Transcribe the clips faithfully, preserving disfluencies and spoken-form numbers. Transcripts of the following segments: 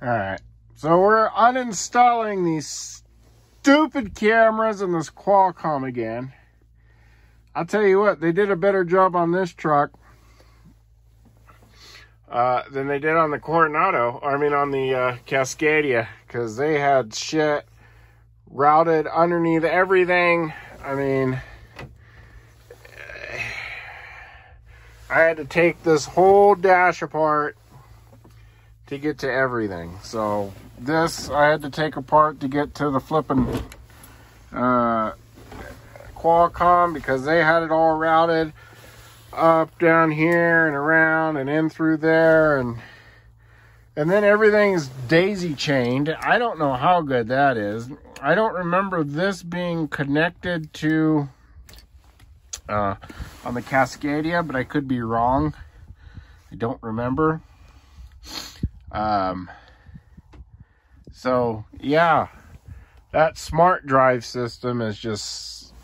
All right, so we're uninstalling these stupid cameras and this Qualcomm again. I'll tell you what, they did a better job on this truck uh, than they did on the Coronado, I mean on the uh, Cascadia, because they had shit routed underneath everything. I mean, I had to take this whole dash apart to get to everything. So this I had to take apart to get to the flipping uh, Qualcomm, because they had it all routed up down here and around and in through there, and and then everything's daisy chained. I don't know how good that is. I don't remember this being connected to uh, on the Cascadia, but I could be wrong. I don't remember. Um, so yeah, that smart drive system is just,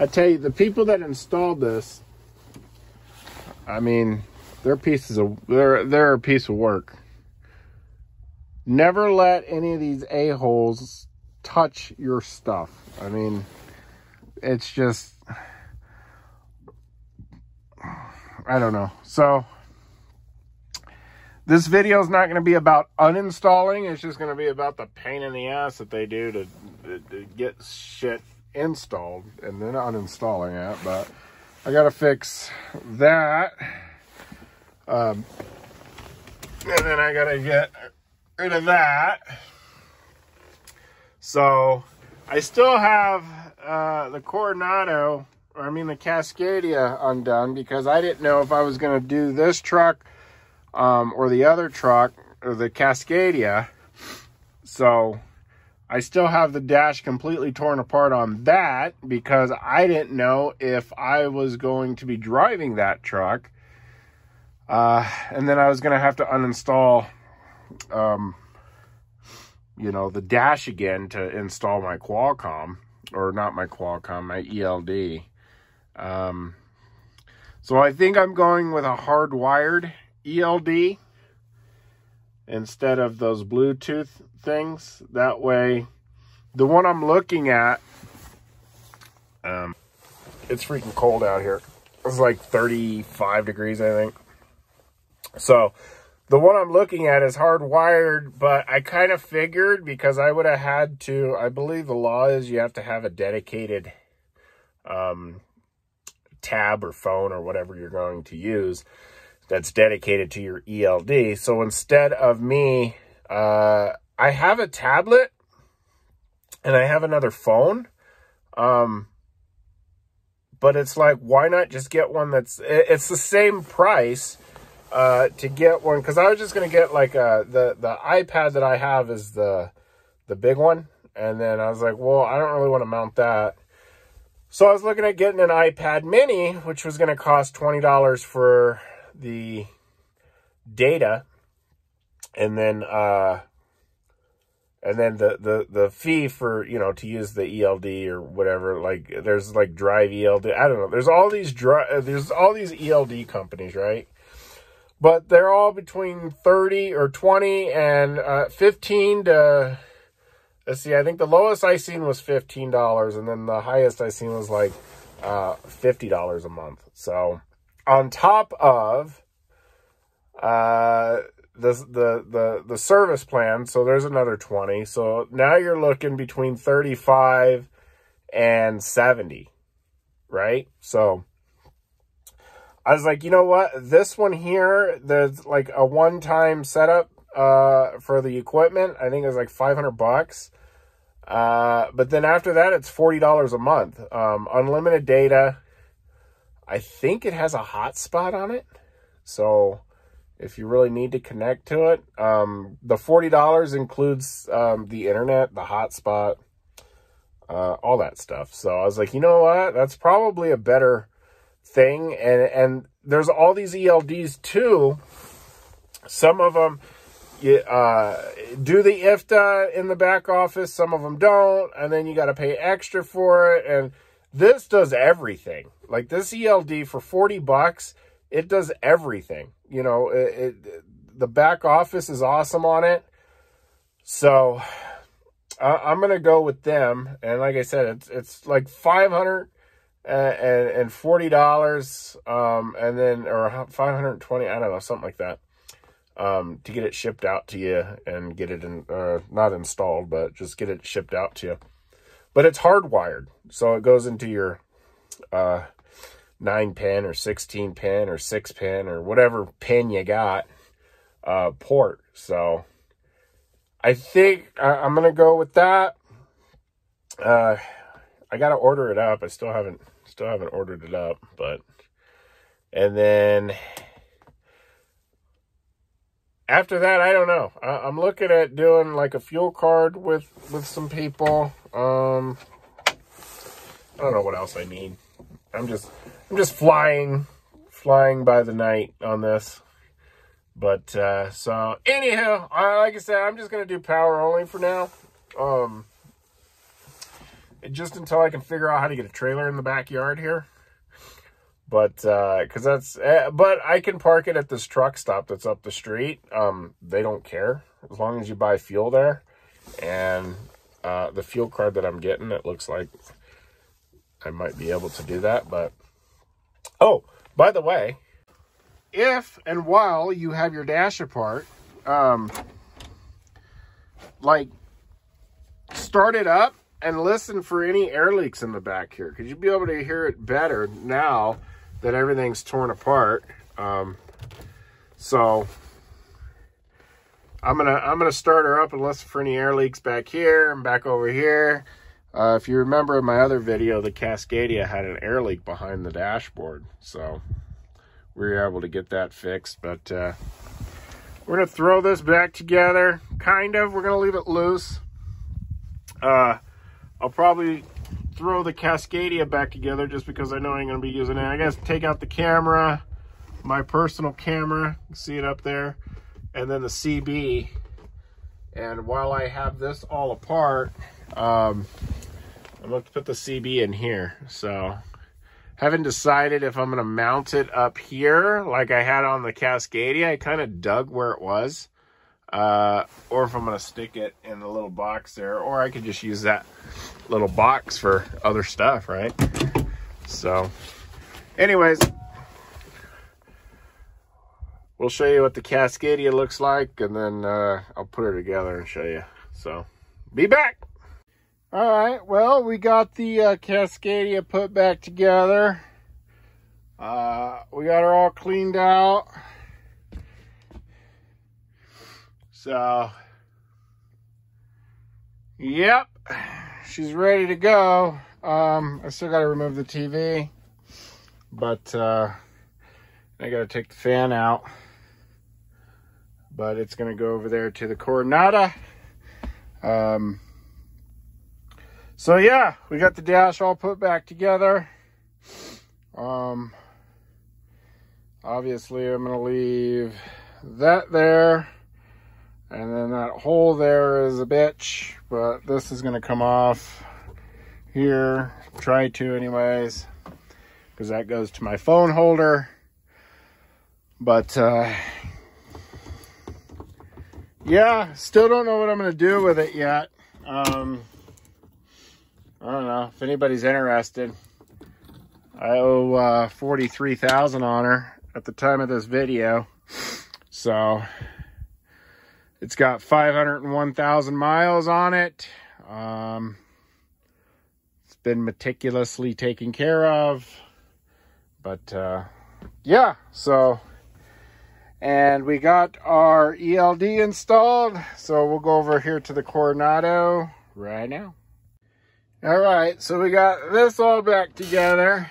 I tell you, the people that installed this, I mean, they're pieces of, they're, they're a piece of work. Never let any of these a-holes touch your stuff. I mean, it's just, I don't know. So this video is not going to be about uninstalling. It's just going to be about the pain in the ass that they do to, to, to get shit installed and then uninstalling it. But I got to fix that. Um, and then I got to get rid of that. So I still have uh, the Coronado, or I mean the Cascadia undone, because I didn't know if I was going to do this truck Um, or the other truck, or the Cascadia. So I still have the dash completely torn apart on that, because I didn't know if I was going to be driving that truck. Uh, and then I was going to have to uninstall, um, you know, the dash again to install my Qualcomm, or not my Qualcomm, my E L D. Um, so I think I'm going with a hardwired E L D instead of those Bluetooth things. That way, the one I'm looking at, um, it's freaking cold out here. It's like thirty-five degrees, I think. So the one I'm looking at is hardwired, but I kind of figured, because I would have had to, I believe the law is you have to have a dedicated um, tab or phone or whatever you're going to use that's dedicated to your E L D. So instead of me, uh, I have a tablet and I have another phone. Um, but it's like, why not just get one that's, it's the same price uh, to get one. Cause I was just gonna get like a, the, the iPad that I have is the, the big one. And then I was like, well, I don't really wanna mount that. So I was looking at getting an iPad Mini, which was gonna cost twenty dollars for the data, and then uh and then the the the fee for, you know, to use the E L D or whatever. Like there's like Drive E L D, I don't know, there's all these drive there's all these E L D companies, right? But they're all between thirty or twenty and uh fifteen to, let's see, I think the lowest I seen was fifteen dollars, and then the highest I seen was like uh fifty dollars a month. So on top of uh, the, the, the, the service plan, so there's another twenty. So now you're looking between thirty-five and seventy, right? So I was like, you know what? This one here, there's like a one-time setup uh, for the equipment. I think it was like five hundred bucks. Uh, but then after that, it's forty dollars a month. Um, unlimited data. I think it has a hotspot on it, so if you really need to connect to it, um, the forty dollars includes um, the internet, the hotspot, uh, all that stuff. So I was like, you know what? That's probably a better thing. And and there's all these E L Ds too. Some of them you, uh, do the I F T A in the back office. Some of them don't, and then you got to pay extra for it. And this does everything. Like this E L D for forty bucks, it does everything. You know, it, it, The back office is awesome on it. So uh, I'm going to go with them. And like I said, it's, it's like five hundred forty dollars um, and then, or five hundred twenty dollars, I don't know, something like that, um, to get it shipped out to you and get it in, uh, not installed, but just get it shipped out to you. But it's hardwired, so it goes into your uh, nine pin or sixteen pin or six pin or whatever pin you got uh, port. So I think I I'm going to go with that. Uh, I got to order it up. I still haven't still haven't ordered it up. But and then after that, I don't know. I I'm looking at doing like a fuel card with, with some people. Um, I don't know what else I need. I'm just, I'm just flying, flying by the night on this. But, uh, so anyhow, I, like I said, I'm just going to do power only for now. Um, just until I can figure out how to get a trailer in the backyard here. But, uh, cause that's, uh, but I can park it at this truck stop that's up the street. Um, they don't care as long as you buy fuel there. And Uh, the fuel card that I'm getting, it looks like I might be able to do that. But, oh, by the way, if and while you have your dash apart, um, like, start it up and listen for any air leaks in the back here, because you'll be able to hear it better now that everything's torn apart. Um, so... I'm gonna I'm gonna start her up and listen for any air leaks back here and back over here. Uh, if you remember in my other video, the Cascadia had an air leak behind the dashboard, so we were able to get that fixed. But uh, we're gonna throw this back together, kind of. We're gonna leave it loose. Uh, I'll probably throw the Cascadia back together just because I know I'm gonna be using it. I guess take out the camera, my personal camera. You can see it up there. And then the C B, and while I have this all apart, um, I'm going to put the C B in here. So, haven't decided if I'm going to mount it up here like I had on the Cascadia. I kind of dug where it was, uh, or if I'm going to stick it in the little box there, or I could just use that little box for other stuff, right? So, anyways. We'll show you what the Cascadia looks like, and then uh, I'll put her together and show you. So, be back. All right, well, we got the uh, Cascadia put back together. Uh, we got her all cleaned out. So, yep, she's ready to go. Um, I still got to remove the T V, but uh, I got to take the fan out. But it's going to go over there to the Coronado. Um, so, yeah, we got the dash all put back together. Um, obviously, I'm going to leave that there. And then that hole there is a bitch. But this is going to come off here. Try to anyways. Because that goes to my phone holder. But, uh... yeah, still don't know what I'm going to do with it yet. Um, I don't know. If anybody's interested, I owe uh, forty-three thousand dollars on her at the time of this video. So, it's got five hundred one thousand miles on it. Um, it's been meticulously taken care of. But, uh, yeah, so... And we got our E L D installed, so we'll go over here to the Coronado right now. All right, so we got this all back together.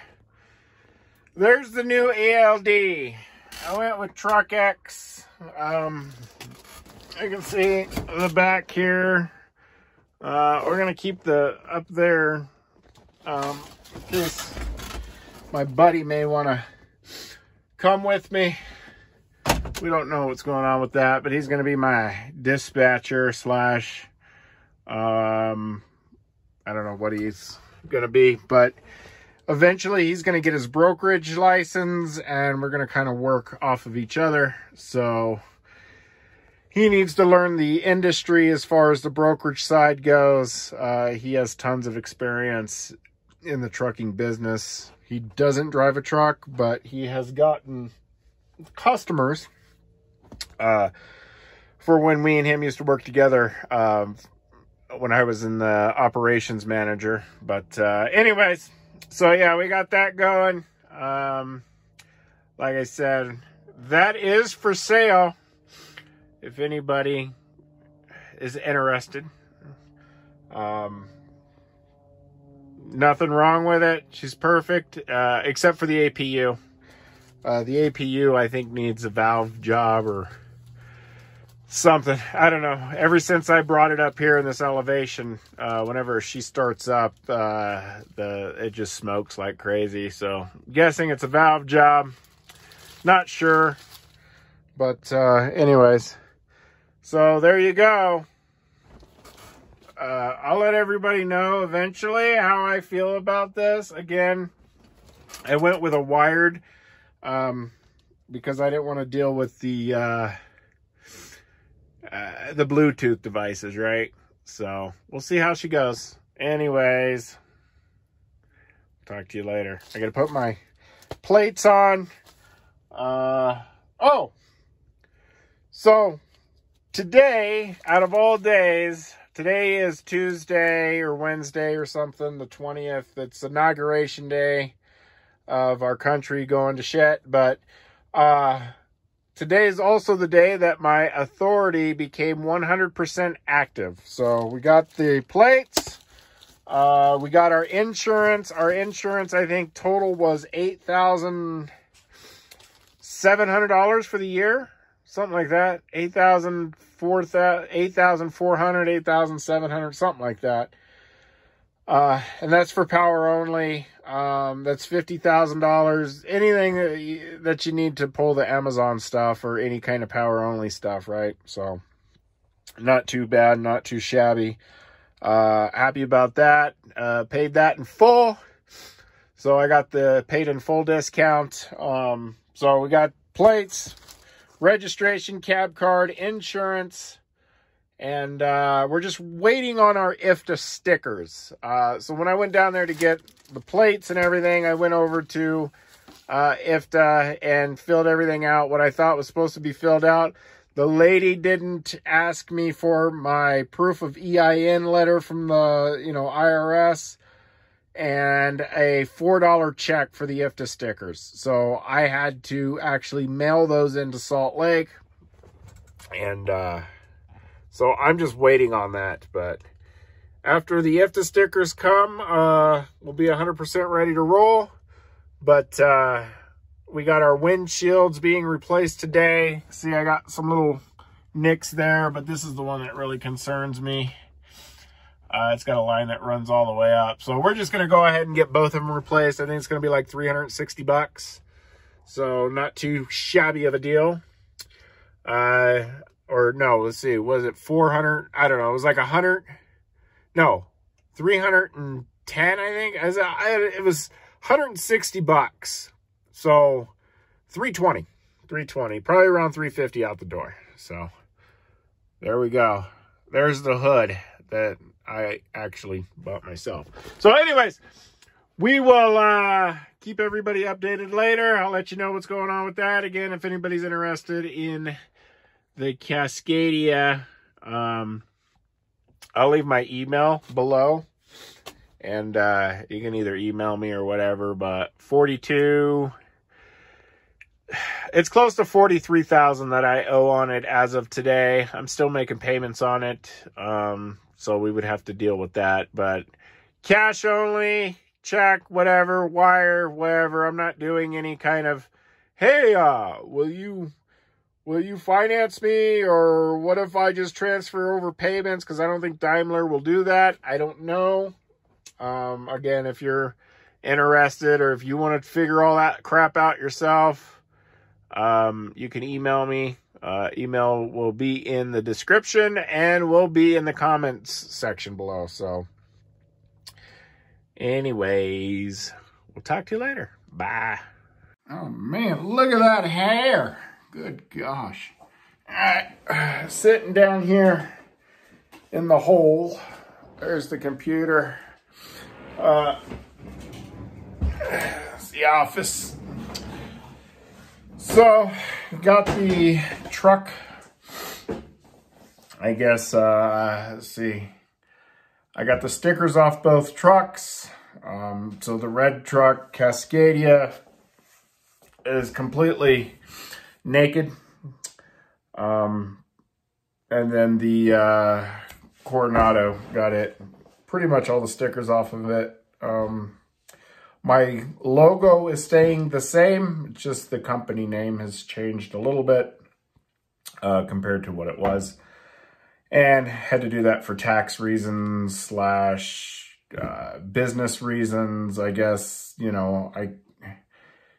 There's the new E L D. I went with Truck X. Um, you can see the back here. Uh, we're gonna keep the up there. Um, in case my buddy may wanna come with me. We don't know what's going on with that, but he's going to be my dispatcher slash, um, I don't know what he's going to be, but eventually he's going to get his brokerage license and we're going to kind of work off of each other. So he needs to learn the industry as far as the brokerage side goes. Uh, he has tons of experience in the trucking business. He doesn't drive a truck, but he has gotten customers uh, for when we and him used to work together um, when I was in the operations manager. But uh, anyways, so yeah, we got that going. Um, like I said, that is for sale. If anybody is interested, um, nothing wrong with it. She's perfect, uh, except for the A P U. Uh, the A P U, I think, needs a valve job or something. I don't know. Ever since I brought it up here in this elevation, uh, whenever she starts up, uh, the it just smokes like crazy. So, guessing it's a valve job. Not sure. But, uh, anyways... So there you go. Uh, I'll let everybody know eventually how I feel about this. Again, I went with a wired um, because I didn't want to deal with the uh, uh, the Bluetooth devices, right? So we'll see how she goes. Anyways, talk to you later. I got to put my plates on. Uh, oh, so... Today, out of all days, today is Tuesday or Wednesday or something, the twentieth. It's inauguration day of our country going to shit. But uh, today is also the day that my authority became one hundred percent active. So we got the plates. Uh, we got our insurance. Our insurance, I think, total was eight thousand seven hundred dollars for the year. Something like that, eight thousand, four thousand, eight thousand four hundred, eight thousand seven hundred, something like that. Uh, and that's for power only. Um, that's fifty thousand dollars. Anything that you, that you need to pull the Amazon stuff or any kind of power only stuff, right? So not too bad, not too shabby. Uh, happy about that. Uh, paid that in full. So I got the paid in full discount. Um, so we got plates, registration, cab card, insurance, and uh, we're just waiting on our I F T A stickers. Uh, so when I went down there to get the plates and everything, I went over to uh, I F T A and filled everything out, what I thought was supposed to be filled out. The lady didn't ask me for my proof of E I N letter from the you know I R S and a four dollar check for the I F T A stickers. So I had to actually mail those into Salt Lake. And uh, so I'm just waiting on that. But after the I F T A stickers come, uh, we'll be one hundred percent ready to roll. But uh, we got our windshields being replaced today. See, I got some little nicks there, but this is the one that really concerns me. Uh, it's got a line that runs all the way up. So we're just going to go ahead and get both of them replaced. I think it's going to be like three hundred sixty bucks. So not too shabby of a deal. Uh, or no, let's see. Was it four hundred? I don't know. It was like one hundred. No, three hundred ten, I think. It was one hundred sixty bucks. So three twenty, three twenty, probably around three fifty out the door. So there we go. There's the hood that I actually bought myself. So anyways, we will uh, keep everybody updated later. I'll let you know what's going on with that. Again, if anybody's interested in the Cascadia, um, I'll leave my email below. And uh, you can either email me or whatever, but forty-two, it's close to forty-three thousand dollars that I owe on it as of today. I'm still making payments on it. Um, So we would have to deal with that. But cash only, check, whatever, wire, whatever. I'm not doing any kind of, hey, uh, will you will you finance me? Or what if I just transfer over payments? Because I don't think Daimler will do that. I don't know. Um, again, if you're interested or if you want to figure all that crap out yourself, um, you can email me. Uh, email will be in the description and will be in the comments section below. So anyways, we'll talk to you later. Bye. Oh man, look at that hair. Good gosh. Alright, sitting down here in the hole. There's the computer. Uh, it's the office. So, got the truck. I guess, uh, let's see. I got the stickers off both trucks. Um, so the red truck, Cascadia, is completely naked. Um, and then the uh, Coronado got it. Pretty much all the stickers off of it. Um, my logo is staying the same. Just the company name has changed a little bit uh, compared to what it was. And had to do that for tax reasons slash uh, business reasons, I guess. You know, I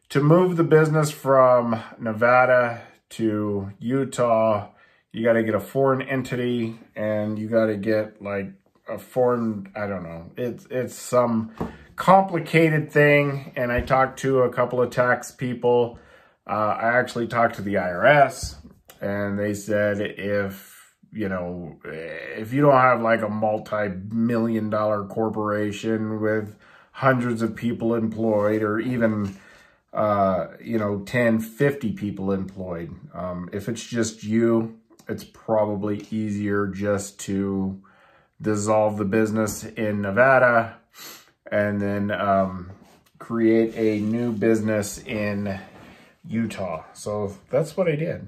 to move the business from Nevada to Utah, you got to get a foreign entity and you got to get like a foreign, I don't know, it's, it's some complicated thing. And I talked to a couple of tax people. Uh, I actually talked to the I R S and they said if, you know, if you don't have like a multi-million dollar corporation with hundreds of people employed or even, uh, you know, ten, fifty people employed, um, if it's just you, it's probably easier just to dissolve the business in Nevada and then um, create a new business in Utah. So that's what I did.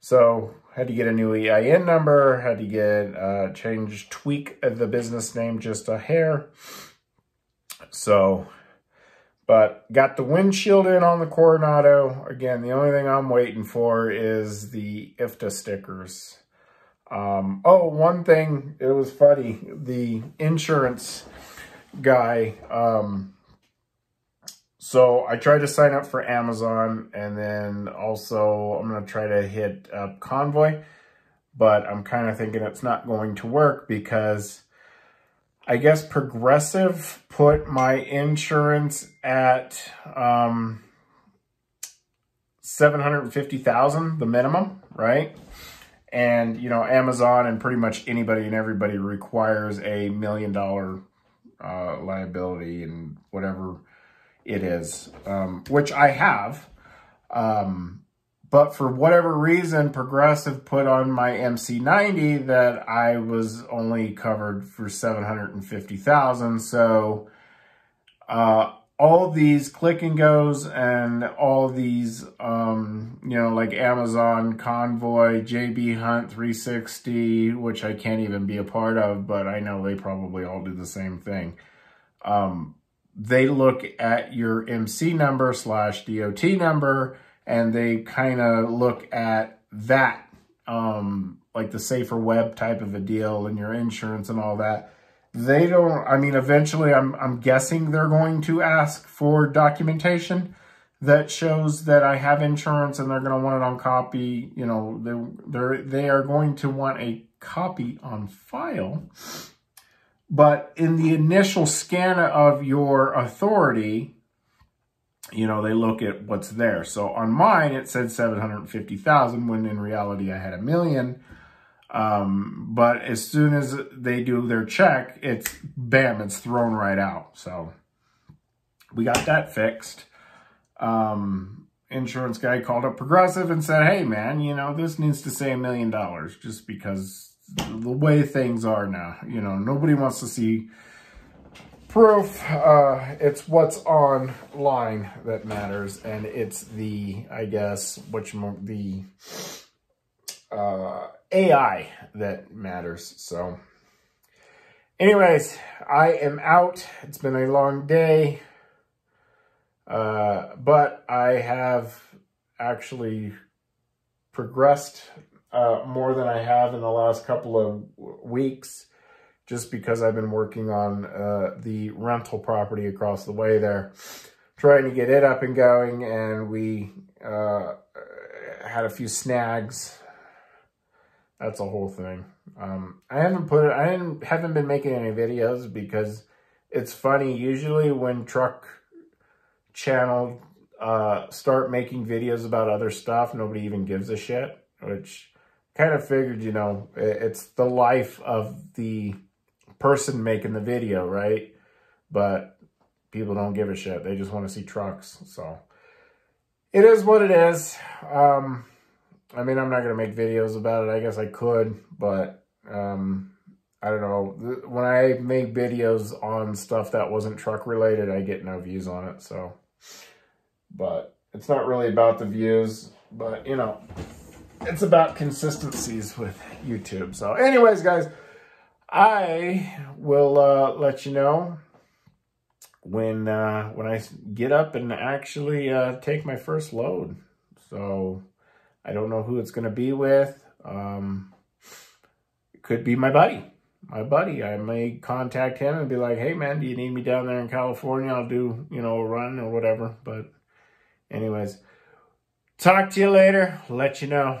So had to get a new E I N number, had to get, uh, change, tweak the business name just a hair. So, but got the windshield in on the Coronado. Again, the only thing I'm waiting for is the I F T A stickers. Um, oh, one thing, it was funny. The insurance guy, um, so I tried to sign up for Amazon and then also I'm going to try to hit up Convoy, but I'm kind of thinking it's not going to work because I guess Progressive put my insurance at um, seven hundred fifty thousand dollars, the minimum, right? And, you know, Amazon and pretty much anybody and everybody requires a million dollar uh, liability and whatever it is, um, which I have, um, but for whatever reason, Progressive put on my M C ninety that I was only covered for seven hundred fifty thousand dollars. So, uh, all these click and goes and all these, um, you know, like Amazon, Convoy, J B Hunt three sixty, which I can't even be a part of, but I know they probably all do the same thing. Um, They look at your M C number slash D O T number, and they kind of look at that, um, like the safer web type of a deal and your insurance and all that. They don't, I mean, eventually I'm, I'm guessing they're going to ask for documentation that shows that I have insurance and they're going to want it on copy. You know, they, they're, they are going to want a copy on file. But in the initial scan of your authority, you know, they look at what's there. So on mine, it said seven hundred fifty thousand when in reality I had a million. Um, but as soon as they do their check, it's bam, it's thrown right out. So we got that fixed. Um, insurance guy called up Progressive and said, hey man, you know, this needs to say a million dollars just because the way things are now, you know, nobody wants to see proof. Uh, it's what's online that matters. And it's the, I guess, which the uh, A I that matters. So anyways, I am out. It's been a long day. Uh, but I have actually progressed Uh, more than I have in the last couple of weeks, just because I've been working on uh, the rental property across the way there, trying to get it up and going, and we uh, had a few snags. That's a whole thing. Um, I haven't put it, I haven't, haven't been making any videos because it's funny. Usually when Truck Channel uh, start making videos about other stuff, nobody even gives a shit, which kind of figured, you know, it's the life of the person making the video, right? But people don't give a shit. They just want to see trucks. So it is what it is. Um, I mean, I'm not going to make videos about it. I guess I could, but um, I don't know. When I make videos on stuff that wasn't truck related, I get no views on it. So, but it's not really about the views, but you know, it's about consistencies with YouTube. So anyways, guys, I will uh, let you know when uh, when I get up and actually uh, take my first load. So I don't know who it's going to be with. Um, it could be my buddy. My buddy. I may contact him and be like, hey, man, do you need me down there in California? I'll do, you know, a run or whatever. But anyways, talk to you later. Let you know.